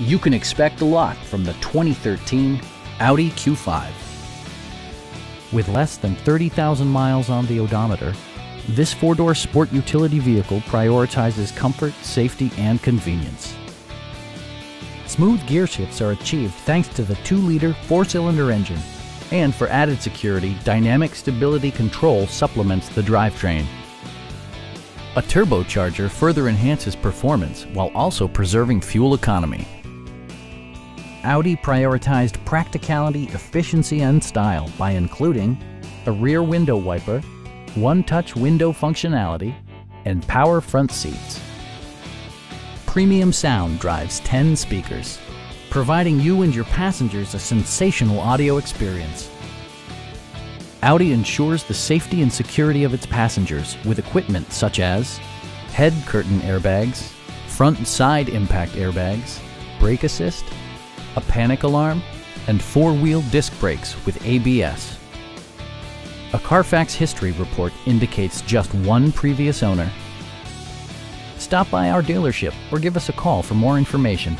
you can expect a lot from the 2013 Audi Q5. With less than 30,000 miles on the odometer, this four-door sport utility vehicle prioritizes comfort, safety, and convenience. Smooth gear shifts are achieved thanks to the 2-liter 4-cylinder engine. And for added security, dynamic stability control supplements the drivetrain. A turbocharger further enhances performance while also preserving fuel economy. Audi prioritized practicality, efficiency, and style by including a rear window wiper, one-touch window functionality, and power front seats. Premium sound drives 10 speakers, providing you and your passengers a sensational audio experience. Audi ensures the safety and security of its passengers with equipment such as head curtain airbags, front and side impact airbags, brake assist, a panic alarm, and four-wheel disc brakes with ABS. A Carfax history report indicates just one previous owner. Stop by our dealership or give us a call for more information.